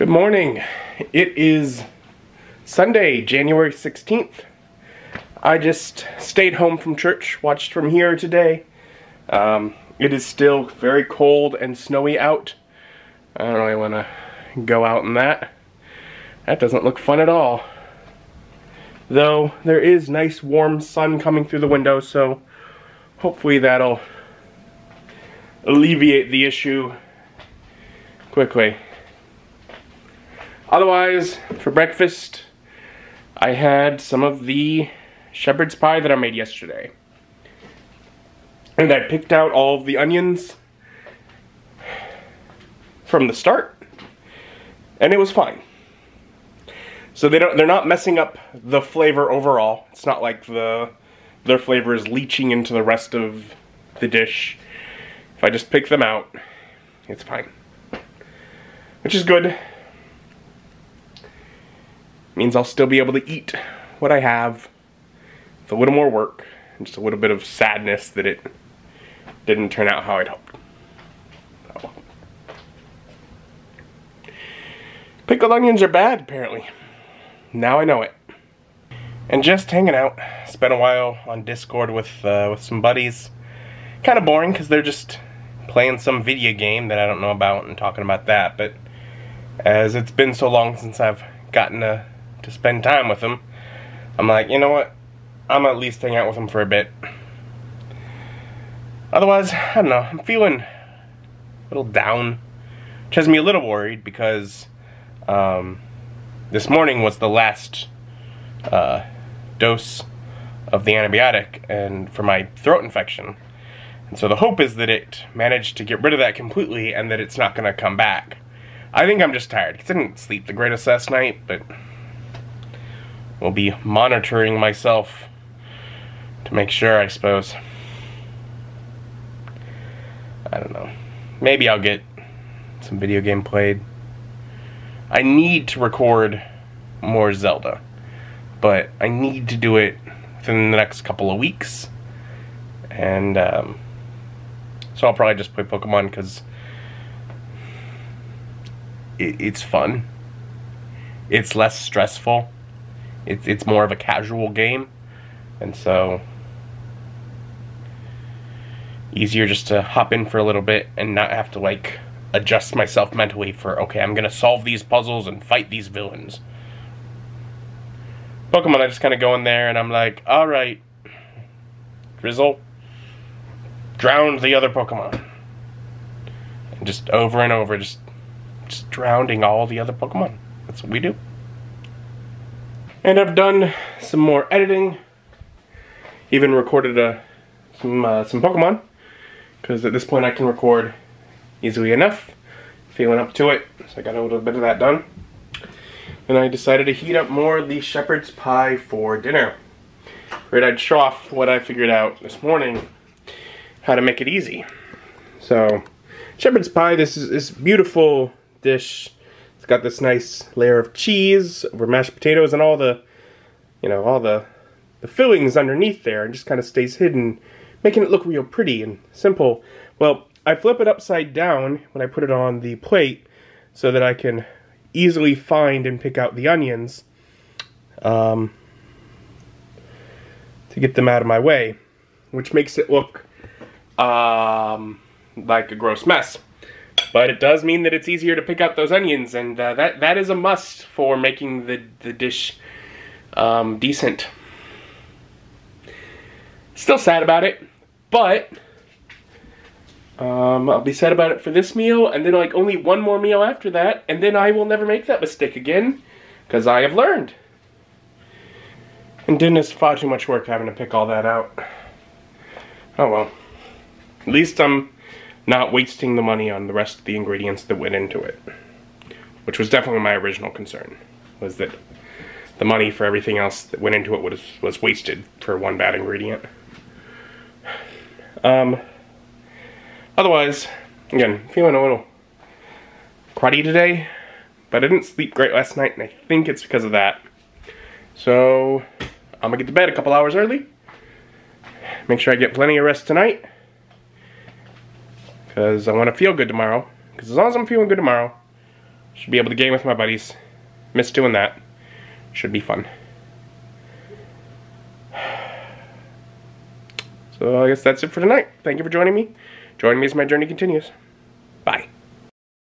Good morning. It is Sunday, January 16th. I just stayed home from church, watched from here today. It is still very cold and snowy out. I don't really want to go out in that. That doesn't look fun at all. Though there is nice warm sun coming through the window, so hopefully that'll alleviate the issue quickly. Otherwise, for breakfast, I had some of the shepherd's pie that I made yesterday. And I picked out all of the onions from the start, and it was fine. So they're not messing up the flavor overall. It's not like their flavor is leaching into the rest of the dish. If I just pick them out, it's fine. Which is good. Means I'll still be able to eat what I have with a little more work and just a little bit of sadness that it didn't turn out how I'd hoped. Oh. Pickled onions are bad, apparently. Now I know it. And just hanging out. Spent a while on Discord with some buddies. Kind of boring because they're just playing some video game that I don't know about and talking about that, but as it's been so long since I've gotten to spend time with them, I'm like, you know what, I'm gonna at least hang out with them for a bit. Otherwise, I don't know, I'm feeling a little down, which has me a little worried because this morning was the last dose of the antibiotic and for my throat infection, and so the hope is that it managed to get rid of that completely and that it's not gonna come back. I think I'm just tired because I didn't sleep the greatest last night, but will be monitoring myself to make sure, I suppose. I don't know. Maybe I'll get some video game played. I need to record more Zelda, but I need to do it within the next couple of weeks. And so I'll probably just play Pokemon because it's fun. It's less stressful. It's more of a casual game, and so easier just to hop in for a little bit and not have to like adjust myself mentally for, okay, I'm gonna solve these puzzles and fight these villains. Pokemon, I just kind of go in there and I'm like, all right, Drizzle, drown the other Pokemon, and just over and over, just drowning all the other Pokemon. That's what we do. And I've done some more editing. Even recorded some Pokemon, because at this point I can record easily enough. Feeling up to it, so I got a little bit of that done. And I decided to heat up more of the shepherd's pie for dinner. Right, I'd show off what I figured out this morning, how to make it easy. So, shepherd's pie. This is this beautiful dish. It's got this nice layer of cheese over mashed potatoes and all the, you know, all the fillings underneath there, and just kind of stays hidden, making it look real pretty and simple. Well, I flip it upside down when I put it on the plate so that I can easily find and pick out the onions to get them out of my way, which makes it look like a gross mess. But it does mean that it's easier to pick out those onions, and that is a must for making the dish decent. Still sad about it, but I'll be sad about it for this meal, and then like only one more meal after that, and then I will never make that mistake again, because I have learned. And goodness, far too much work having to pick all that out. Oh well. At least I'm not wasting the money on the rest of the ingredients that went into it, which was definitely my original concern, was that the money for everything else that went into it was wasted for one bad ingredient. Otherwise, again, feeling a little cruddy today, but I didn't sleep great last night, and I think it's because of that. So I'm gonna get to bed a couple hours early, make sure I get plenty of rest tonight, because I want to feel good tomorrow. Because as long as I'm feeling good tomorrow, Should be able to game with my buddies. Miss doing that. Should be fun. So I guess that's it for tonight. Thank you for joining me. Join me as my journey continues. Bye.